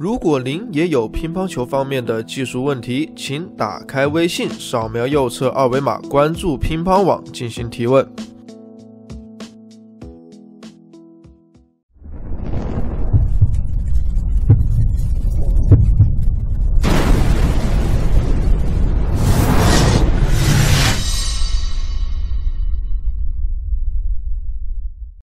如果您也有乒乓球方面的技术问题，请打开微信，扫描右侧二维码，关注乒乓网进行提问。